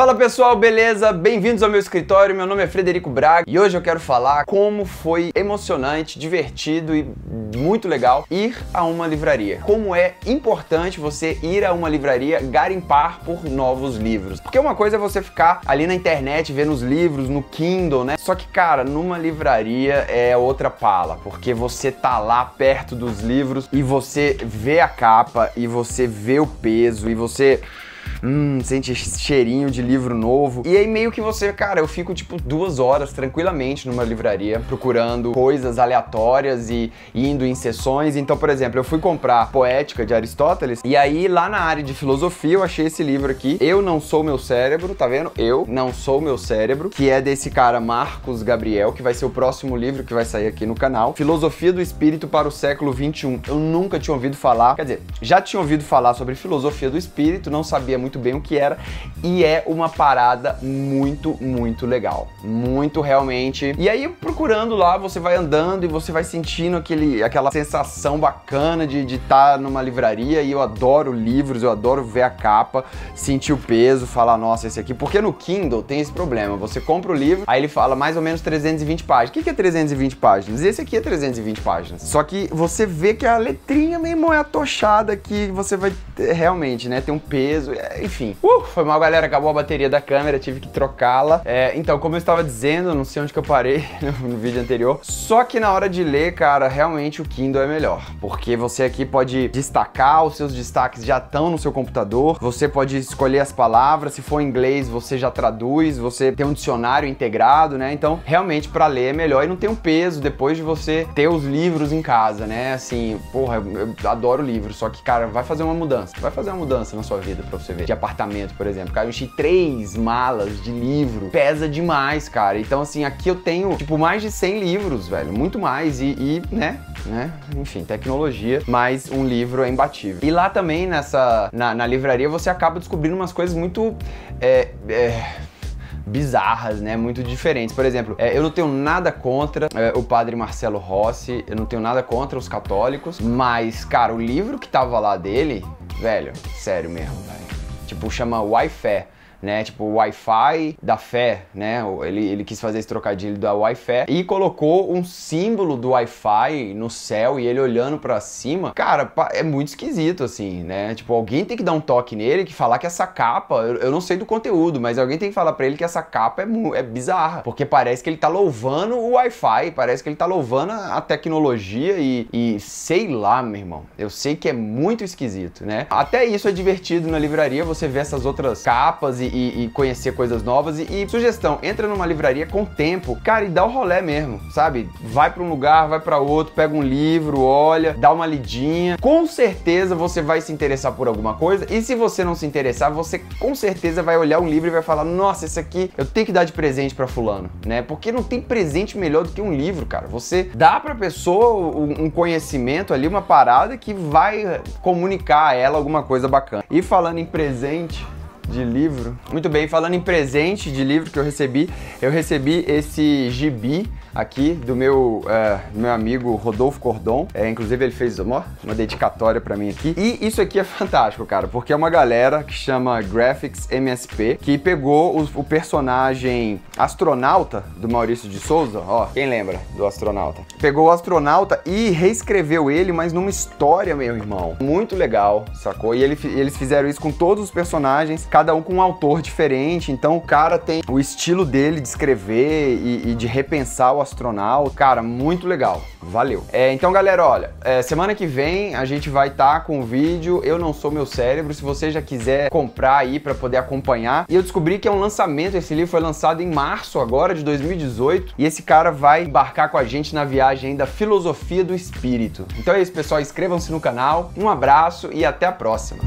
Fala pessoal, beleza? Bem-vindos ao meu escritório, meu nome é Frederico Braga e hoje eu quero falar como foi emocionante, divertido e muito legal ir a uma livraria. Como é importante você ir a uma livraria garimpar por novos livros. Porque uma coisa é você ficar ali na internet vendo os livros, no Kindle, né? Só que, cara, numa livraria é outra pala, porque você tá lá perto dos livros e você vê a capa e você vê o peso e você... sente cheirinho de livro novo. E aí meio que você, cara, eu fico tipo 2 horas tranquilamente numa livraria procurando coisas aleatórias e indo em sessões. Então, por exemplo, eu fui comprar Poética de Aristóteles e aí lá na área de filosofia eu achei esse livro aqui, Eu Não Sou Meu Cérebro, tá vendo? Eu Não Sou Meu Cérebro, que é desse cara Markus Gabriel, que vai ser o próximo livro que vai sair aqui no canal. Filosofia do Espírito para o Século 21. Eu nunca tinha ouvido falar, quer dizer, já tinha ouvido falar sobre Filosofia do Espírito, não sabia muito bem o que era, e é uma parada muito legal, muito realmente. E aí procurando lá, você vai andando e você vai sentindo aquela sensação bacana de estar numa livraria, e eu adoro livros, eu adoro ver a capa, sentir o peso, falar, nossa, esse aqui, porque no Kindle tem esse problema, você compra o livro, aí ele fala mais ou menos 320 páginas, o que é 320 páginas? Esse aqui é 320 páginas, só que você vê que a letrinha meio é atochada, que você vai realmente, né, tem um peso, enfim. Foi mal, galera, acabou a bateria da câmera, tive que trocá-la. Então, como eu estava dizendo, não sei onde que eu parei no vídeo anterior, só que na hora de ler, cara, realmente o Kindle é melhor, porque você aqui pode destacar, os seus destaques já estão no seu computador, você pode escolher as palavras, se for em inglês você já traduz, você tem um dicionário integrado, né, então realmente para ler é melhor e não tem um peso depois de você ter os livros em casa, né, assim, porra, eu adoro livros, só que, cara, vai fazer uma mudança na sua vida, pra você ver. De apartamento, por exemplo, cara, eu enchi 3 malas de livro, pesa demais, cara. Então, assim, aqui eu tenho, tipo, mais de 100 livros, velho, muito mais, e né, enfim, tecnologia, mas um livro é imbatível. E lá também, na livraria, você acaba descobrindo umas coisas muito, bizarras, né, muito diferentes. Por exemplo, eu não tenho nada contra o Padre Marcelo Rossi, eu não tenho nada contra os católicos, mas, cara, o livro que tava lá dele, velho, sério mesmo, velho, tipo, chama Wi-Fi, né, tipo Wi-Fi da fé, né, ele quis fazer esse trocadilho da Wi-Fi e colocou um símbolo do Wi-Fi no céu e ele olhando pra cima, cara, é muito esquisito, assim, né, tipo, alguém tem que dar um toque nele, que falar que essa capa, eu não sei do conteúdo, mas alguém tem que falar pra ele que essa capa é bizarra, porque parece que ele tá louvando o Wi-Fi, parece que ele tá louvando a tecnologia e sei lá, meu irmão, eu sei que é muito esquisito, né, até isso é divertido na livraria, você vê essas outras capas e conhecer coisas novas e sugestão, entra numa livraria com tempo, cara, e dá o rolê mesmo, sabe? Vai pra um lugar, vai pra outro, pega um livro, olha, dá uma lidinha, com certeza você vai se interessar por alguma coisa, e se você não se interessar, você com certeza vai olhar um livro e vai falar, nossa, esse aqui eu tenho que dar de presente pra fulano, né? Porque não tem presente melhor do que um livro, cara, você dá pra pessoa um conhecimento ali, uma parada que vai comunicar a ela alguma coisa bacana. E falando em presente de livro. Muito bem, falando em presente de livro que eu recebi esse gibi aqui do meu amigo Rodolfo Cordon. Inclusive ele fez uma dedicatória pra mim aqui. E isso aqui é fantástico, cara, porque é uma galera que chama Graphics MSP, que pegou o personagem Astronauta do Maurício de Souza, ó, quem lembra do Astronauta? Pegou o Astronauta e reescreveu ele, mas numa história, meu irmão. Muito legal, sacou? E eles fizeram isso com todos os personagens, cada um com um autor diferente, então o cara tem o estilo dele de escrever e de repensar o astronauta, cara, muito legal, valeu. Então, galera, olha, semana que vem a gente vai estar com o vídeo Eu Não Sou Meu Cérebro, se você já quiser comprar aí pra poder acompanhar. E eu descobri que é um lançamento, esse livro foi lançado em março agora de 2018, e esse cara vai embarcar com a gente na viagem da Filosofia do Espírito. Então é isso, pessoal, inscrevam-se no canal, um abraço e até a próxima.